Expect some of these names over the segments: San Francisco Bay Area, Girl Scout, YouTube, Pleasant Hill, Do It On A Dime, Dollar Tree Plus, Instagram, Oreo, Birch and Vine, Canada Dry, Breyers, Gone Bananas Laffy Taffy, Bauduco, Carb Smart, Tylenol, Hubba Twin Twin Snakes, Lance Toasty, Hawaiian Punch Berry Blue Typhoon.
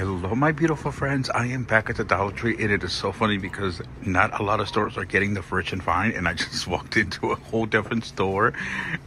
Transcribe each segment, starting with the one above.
Hello my beautiful friends, I am back at the Dollar Tree, and it is so funny because not a lot of stores are getting the Birch and Vine, and I just walked into a whole different store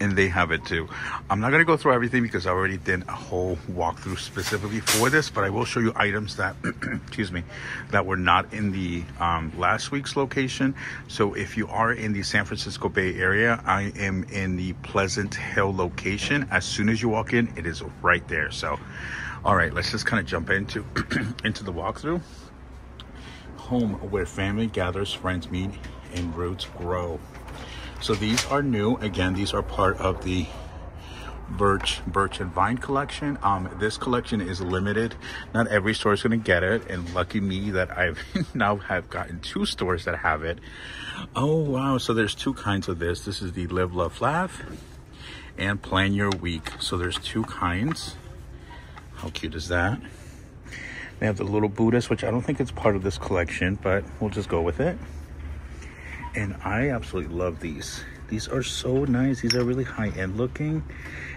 and they have it too. I'm not going to go through everything because I already did a whole walkthrough specifically for this, but I will show you items that excuse me, that were not in the last week's location. So if you are in the San Francisco Bay Area, I am in the Pleasant Hill location. As soon as you walk in, it is right there. So all right, let's just kind of jump into the walkthrough. Home where family gathers, friends meet, and roots grow. So these are new. Again, these are part of the Birch and Vine collection. This collection is limited. Not every store is going to get it, and lucky me that I've now have gotten two stores that have it. Oh wow! So there's two kinds of this. This is the Live, Love, Laugh, and Plan Your Week. So there's two kinds. How cute is that? They have the little Buddhist, which I don't think it's part of this collection, but we'll just go with it. And I absolutely love these. These are so nice. These are really high-end looking.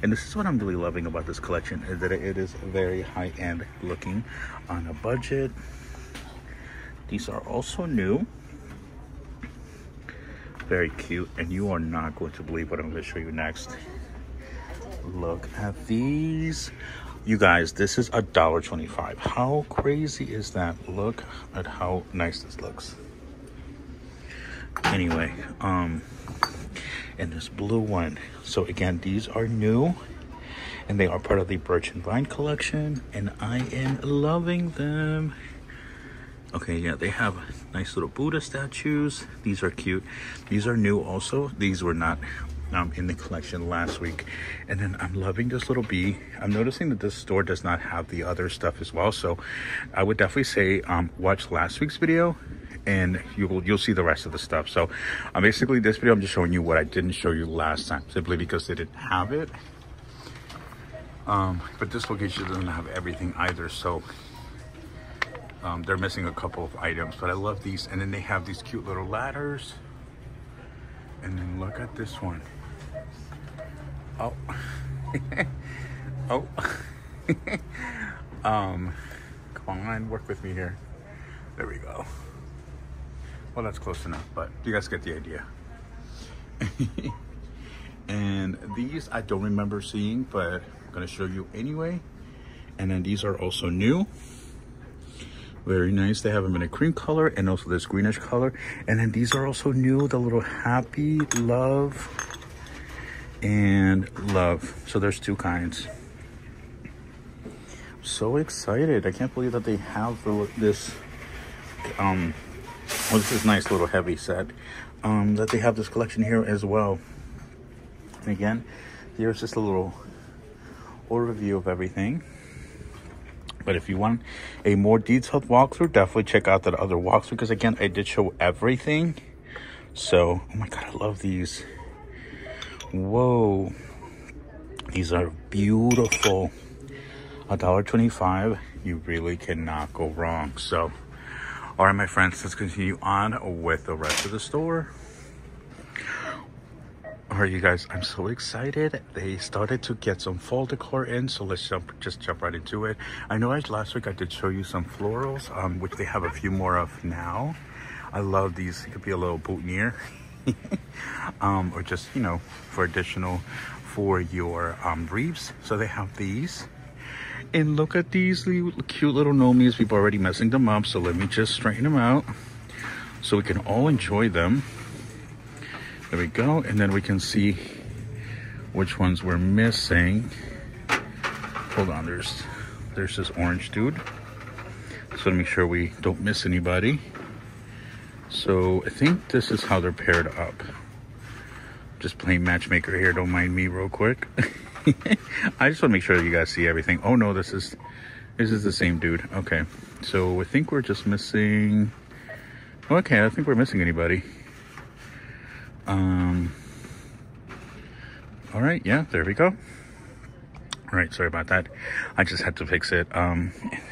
And this is what I'm really loving about this collection, is that it is very high-end looking on a budget. These are also new. Very cute. And you are not going to believe what I'm going to show you next. Look at these. You guys, this is $1.25. How crazy is that? Look at how nice this looks. Anyway, and this blue one. So again, these are new, and they are part of the Birch and Vine collection, and I am loving them. Okay, yeah, they have nice little Buddha statues. These are cute. These are new also. These were not in the collection last week. And then I'm loving this little bee. I'm noticing that this store does not have the other stuff as well, so I would definitely say watch last week's video and you'll see the rest of the stuff. So basically this video, I'm just showing you what I didn't show you last time, simply because they didn't have it. But this location doesn't have everything either, so they're missing a couple of items, but I love these. And then they have these cute little ladders, and then look at this one. Oh, oh, come on, work with me here. There we go. Well, that's close enough, but you guys get the idea. And these I don't remember seeing, but I'm gonna show you anyway. And then these are also new. Very nice. They have them in a cream color and also this greenish color. And then these are also new, the little happy, love, and love. So there's two kinds. I'm so excited. I can't believe that they have this, well, this is nice little heavy set, that they have this collection here as well. And again, here's just a little overview of everything. But if you want a more detailed walkthrough, definitely check out that other walkthrough, because again, I did show everything. So, oh my God, I love these. Whoa. These are beautiful. $1.25. You really cannot go wrong. So, all right, my friends, let's continue on with the rest of the store. All right, you guys, I'm so excited. They started to get some fall decor in, so let's just jump right into it. I know last week I did show you some florals, which they have a few more of now. I love these. It could be a little boutonniere, or just, you know, for additional for your wreaths. So they have these. And look at these cute little nomies. We've already messing them up, so let me just straighten them out so we can all enjoy them. There we go, and then we can see which ones we're missing. Hold on, there's this orange dude. So to make sure we don't miss anybody. So I think this is how they're paired up. Just playing matchmaker here, don't mind me real quick. I just want to make sure that you guys see everything. Oh no, this is the same dude. Okay, so I think we're just missing, okay, I don't think we're missing anybody. All right, yeah, there we go. All right, sorry about that, I just had to fix it.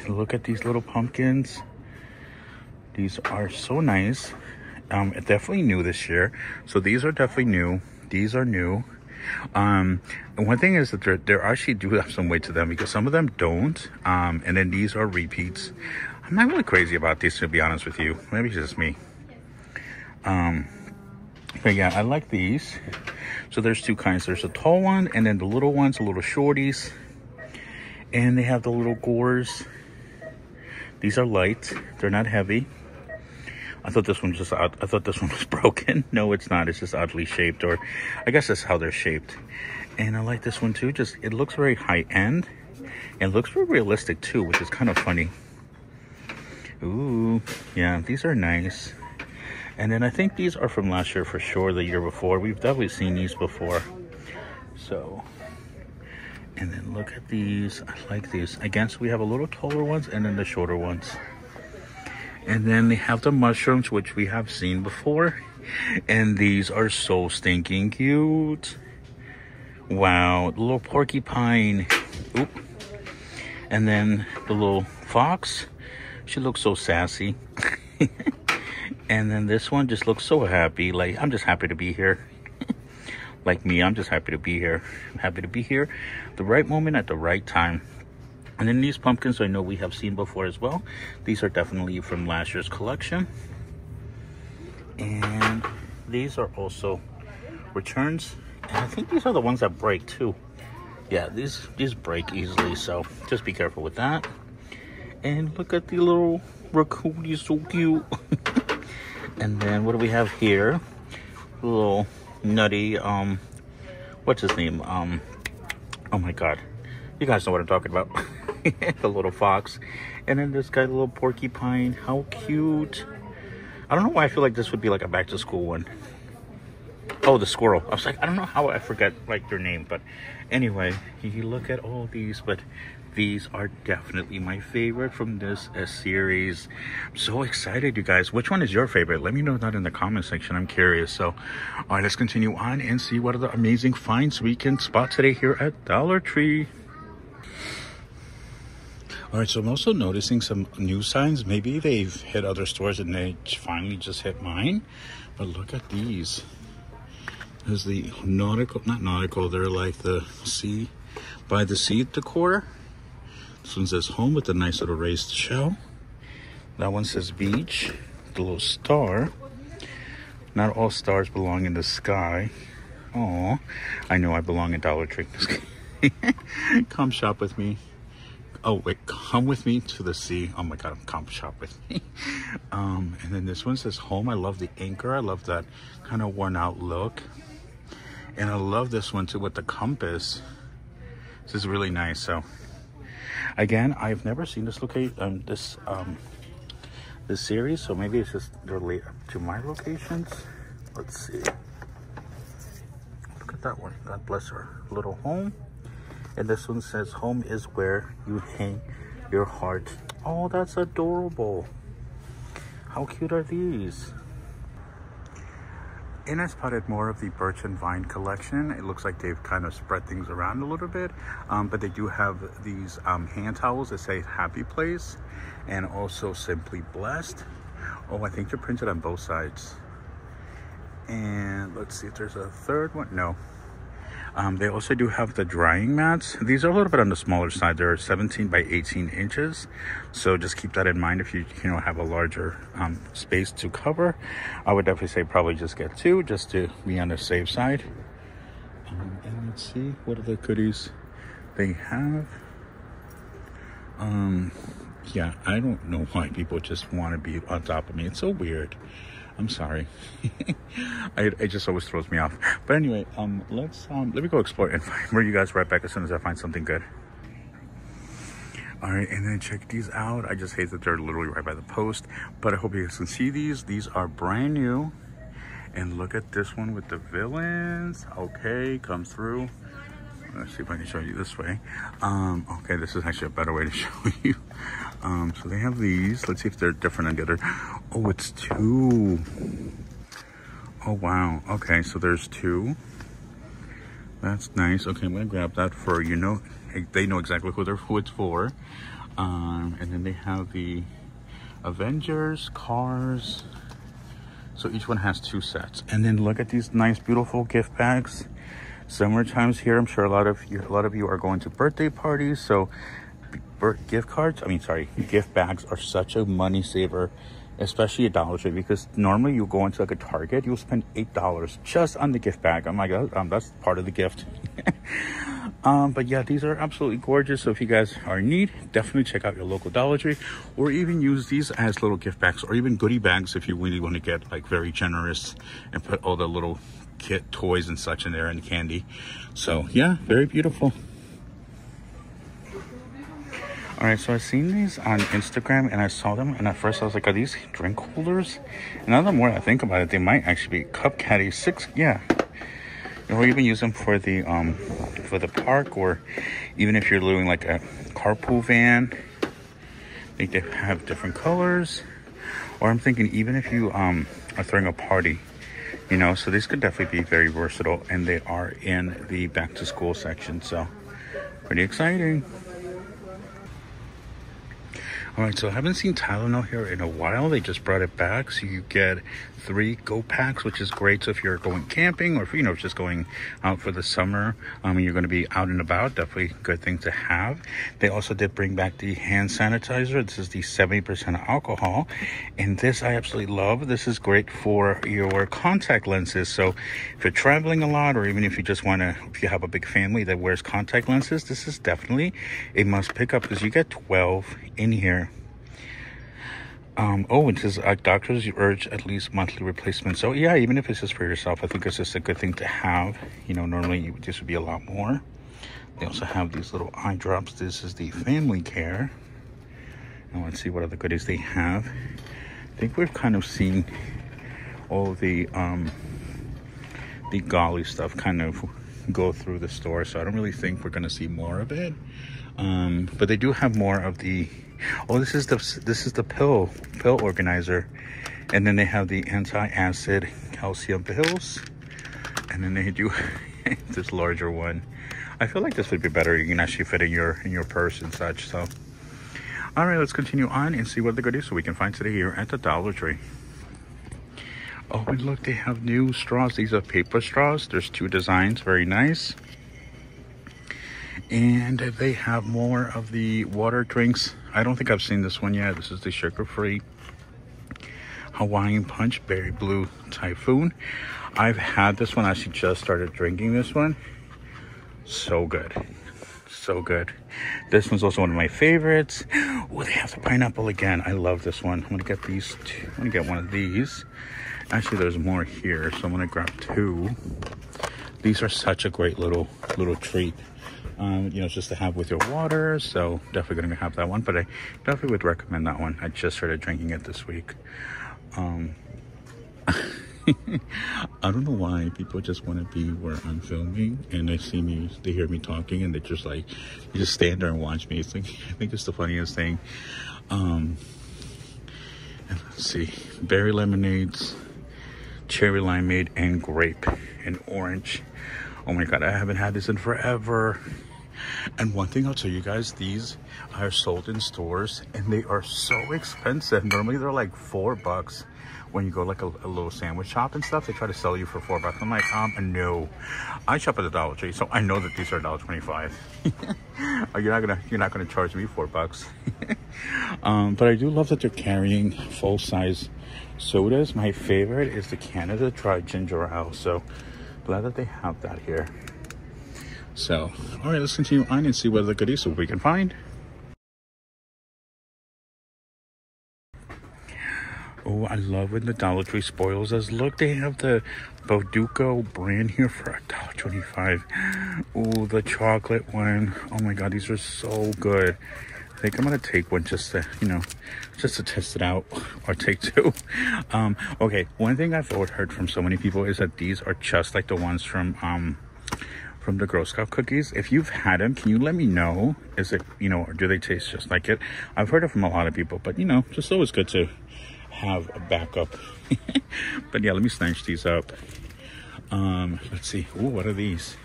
Look at these little pumpkins. These are so nice. Definitely new this year, so these are definitely new. These are new. And one thing is that there actually do have some weight to them, because some of them don't. And then these are repeats. I'm not really crazy about these, to be honest with you. Maybe it's just me. But yeah, I like these. So there's two kinds. There's a tall one, and then the little ones, the little shorties. And they have the little gores. These are light. They're not heavy. I thought this one was just odd. I thought this one was broken. No, it's not. It's just oddly shaped, or I guess that's how they're shaped. And I like this one too. Just, it looks very high end. It looks very realistic too, which is kind of funny. Ooh, yeah, these are nice. And then I think these are from last year for sure, the year before. We've definitely seen these before. So, and then look at these. I like these. Again, so we have a little taller ones and then the shorter ones. And then they have the mushrooms, which we have seen before. And these are so stinking cute. Wow, the little porcupine. Oop. And then the little fox. She looks so sassy. And then this one just looks so happy. Like, I'm just happy to be here. Like me, I'm just happy to be here. I'm happy to be here. The right moment at the right time. And then these pumpkins I know we have seen before as well. These are definitely from last year's collection. And these are also returns. And I think these are the ones that break too. Yeah, these break easily, so just be careful with that. And look at the little raccoon, he's so cute. And then what do we have here? A little nutty, what's his name? Oh my God. You guys know what I'm talking about. The little fox. And then this guy, the little porcupine. How cute. I don't know why I feel like this would be like a back to school one. Oh, the squirrel. I was like, I don't know how I forgot like their name. But anyway, you look at all these. But these are definitely my favorite from this series. I'm so excited, you guys. Which one is your favorite? Let me know that in the comment section. I'm curious. So, all right, let's continue on and see what other amazing finds we can spot today here at Dollar Tree. All right, so I'm also noticing some new signs. Maybe they've hit other stores and they finally just hit mine. But look at these. There's the nautical, not nautical, they're like the sea, by the sea decor. This one says home with a nice little raised shell. That one says beach, the little star. Not all stars belong in the sky. Aw, I know I belong at Dollar Tree. Come shop with me. Oh wait, come with me to the sea. Oh my God, come shop with me. And then this one says home. I love the anchor. I love that kind of worn out look. And I love this one too with the compass. This is really nice. So again, I've never seen this locate this series, so maybe it's just related to my locations. Let's see. Look at that one. God bless her. Little home. And this one says, home is where you hang your heart. Oh, that's adorable. How cute are these? And I spotted more of the Birch and Vine collection. It looks like they've kind of spread things around a little bit. But they do have these hand towels that say Happy Place and also Simply Blessed. Oh, I think they're printed on both sides. And let's see if there's a third one. No. They also do have the drying mats. These are a little bit on the smaller side. They're 17 by 18 inches. So just keep that in mind if you have a larger space to cover. I would definitely say probably just get two just to be on the safe side. And let's see what other goodies they have. Yeah, I don't know why people just want to be on top of me. It's so weird. I'm sorry. It just always throws me off. But anyway, let me go explore and bring you guys right back as soon as I find something good. All right, and then check these out. I just hate that they're literally right by the post, but I hope you guys can see these. These are brand new. And look at this one with the villains. Okay, come through. Let's see if I can show you this way. Okay, this is actually a better way to show you. So they have these. Let's see if they're different on the other. Oh, it's two. Oh, wow. Okay, so there's two. That's nice. Okay, I'm going to grab that for, you know, they know exactly who it's for. And then they have the Avengers, Cars. So each one has two sets. And then look at these nice, beautiful gift bags. summer times here. I'm sure a lot of you are going to birthday parties, so gift bags are such a money saver, especially at Dollar Tree, because normally you go into like a Target, you'll spend $8 just on the gift bag. I'm like, that's part of the gift. But yeah, these are absolutely gorgeous. So if you guys are in need, definitely check out your local Dollar Tree, or even use these as little gift bags or even goodie bags if you really want to get like very generous and put all the little kit toys and such in there and candy. So yeah, very beautiful. All right, so I've seen these on Instagram and I saw them, and at first I was like, are these drink holders? And now the more I think about it, they might actually be cup caddies. Yeah. Or even use them for the park, or even if you're doing like a carpool van. I think they have different colors. Or I'm thinking even if you are throwing a party, you know, so these could definitely be very versatile, and they are in the back to school section, so pretty exciting. All right, so I haven't seen Tylenol here in a while. They just brought it back, so you get 3 go packs, which is great. So if you're going camping, or if you know, just going out for the summer, you're going to be out and about, definitely a good thing to have. They also did bring back the hand sanitizer. This is the 70% alcohol, and this I absolutely love. This is great for your contact lenses. So if you're traveling a lot, or even if you just want to, if you have a big family that wears contact lenses, this is definitely a must pick up, because you get 12 in here. Oh, it says doctors urge at least monthly replacement. So yeah, even if it's just for yourself, I think it's just a good thing to have. You know, normally this would be a lot more. They also have these little eye drops. This is the family care. And let's see what other goodies they have. I think we've kind of seen all the golly stuff kind of go through the store, so I don't really think we're going to see more of it. But they do have more of the, oh, this is the pill organizer, and then they have the anti-acid calcium pills, and then they do this larger one. I feel like this would be better. You can actually fit in your purse and such. So all right, let's continue on and see what the goodies we can find today here at the Dollar Tree. Oh, and look, they have new straws. These are paper straws. There's 2 designs, very nice. And they have more of the water drinks. I don't think I've seen this one yet. This is the sugar-free Hawaiian Punch Berry Blue Typhoon. I've had this one. I actually just started drinking this one. So good. So good. This one's also one of my favorites. Oh, they have the pineapple again. I love this one. I'm going to get these 2. I'm going to get one of these. Actually, there's more here, so I'm going to grab 2. These are such a great little treat. You know, just to have with your water, so definitely gonna have that one, but I definitely would recommend that one. I just started drinking it this week. I don't know why people just want to be where I'm filming, and they see me, they hear me talking, and they just like, you just stand there and watch me. It's like, I think it's the funniest thing. And let's see, berry lemonades, cherry limeade, and grape and orange. Oh my god, I haven't had this in forever. And one thing I'll tell you guys, these are sold in stores and they are so expensive. Normally they're like $4 when you go like a little sandwich shop and stuff. They try to sell you for $4. I'm like, no, I shop at the Dollar Tree, so I know that these are $1.25. You're not gonna charge me $4. But I do love that they're carrying full-size sodas. My favorite is the Canada Dry ginger ale, so glad that they have that here. So all right, let's continue on and see what other goodies we can find. Oh, I love when the Dollar Tree spoils us. Look, they have the Bauduco brand here for $1.25. Oh, the chocolate one. Oh my god, these are so good. I think I'm gonna take one just to, you know, just to test it out, or take 2. Okay, one thing I've heard from so many people is that these are just like the ones from the Girl Scout cookies. If you've had them, can you let me know? Is it, you know, or do they taste just like it? I've heard it from a lot of people, but you know, just always good to have a backup. But yeah, let me snatch these up. Let's see. Oh, what are these?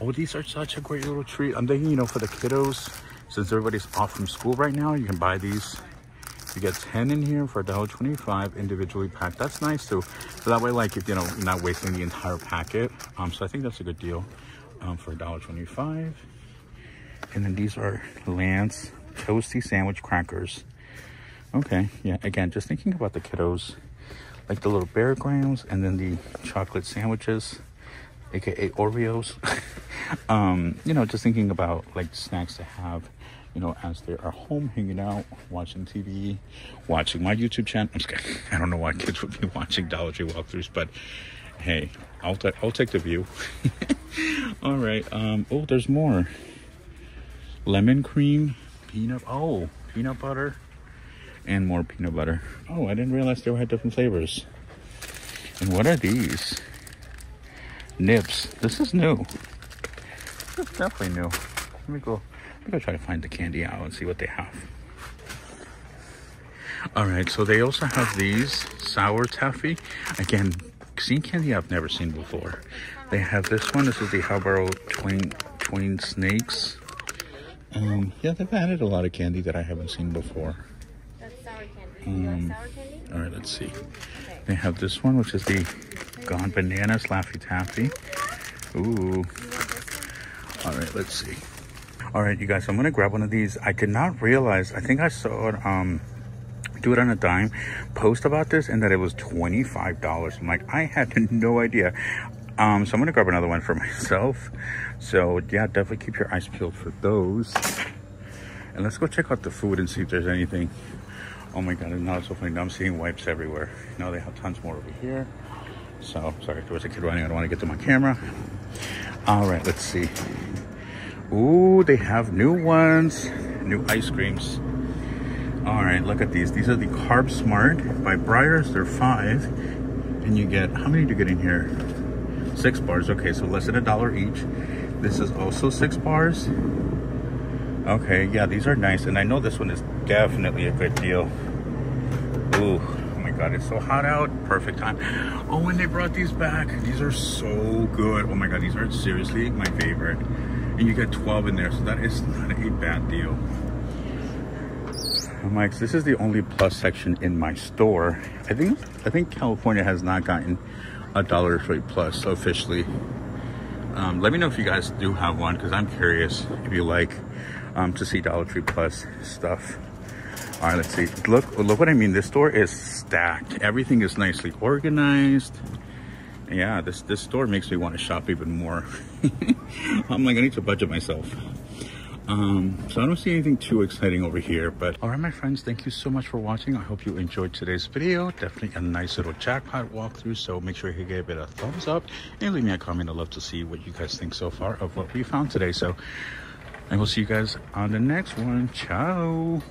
Oh, these are such a great little treat. I'm thinking, you know, for the kiddos. Since everybody's off from school right now, you can buy these. You get 10 in here for $1.25 individually packed. That's nice too. So that way, like, if, you know, you're not wasting the entire packet. So I think that's a good deal for $1.25. And then these are Lance Toasty Sandwich Crackers. Okay, yeah, again, just thinking about the kiddos, like the little Bear Grams and then the chocolate sandwiches, aka Oreos. You know, just thinking about like snacks to have, you know, as they're at home hanging out, watching TV, watching my YouTube channel. I'm just kidding. I don't know why kids would be watching Dollar Tree walkthroughs, but hey, I'll take the view. All right. Oh, there's more. Lemon cream, peanut butter, and more peanut butter. Oh, I didn't realize they had different flavors. And what are these? Nibs. This is new. This is definitely new. Let me go try to find the candy aisle and see what they have. All right, so they also have these sour taffy. Again, seen candy I've never seen before. They have this one. This is the Hubba Twin Snakes. Yeah, they've added a lot of candy that I haven't seen before. That's sour candy. You like sour candy? All right, let's see. Okay. They have this one, which is the Gone Bananas Laffy Taffy. Ooh. All right, let's see. All right, you guys, I'm gonna grab one of these. I did not realize, I think I saw it, Do It On A Dime post about this and that it was $25. I'm like, I had no idea. So I'm gonna grab another one for myself. So yeah, definitely keep your eyes peeled for those. And let's go check out the food and see if there's anything. Oh my God, now it's so funny. Now I'm seeing wipes everywhere. Now they have tons more over here. So, sorry, there was a kid running. I don't want to get to my camera. All right, let's see. Ooh, they have new ones, new ice creams. All right, look at these. These are the Carb Smart by Breyers. They're 5. And you get, how many do you get in here? 6 bars. Okay, so less than $1 each. This is also 6 bars. Okay, yeah, these are nice. And I know this one is definitely a good deal. Ooh. God, it's so hot out. Perfect time. Oh, and they brought these back. These are so good. Oh my God, these are seriously my favorite. And you get 12 in there, so that is not a bad deal. I'm like, this is the only plus section in my store. I think California has not gotten a Dollar Tree Plus officially. Let me know if you guys do have one, because I'm curious if you like to see Dollar Tree Plus stuff. All right, let's see. Look what I mean. This store is stacked. Everything is nicely organized. Yeah, this store makes me want to shop even more. I'm like, I need to budget myself. So I don't see anything too exciting over here, but all right, my friends, thank you so much for watching. I hope you enjoyed today's video. Definitely a nice little jackpot walkthrough. So make sure you give it a thumbs up and leave me a comment. I'd love to see what you guys think so far of what we found today. So I will see you guys on the next one. Ciao.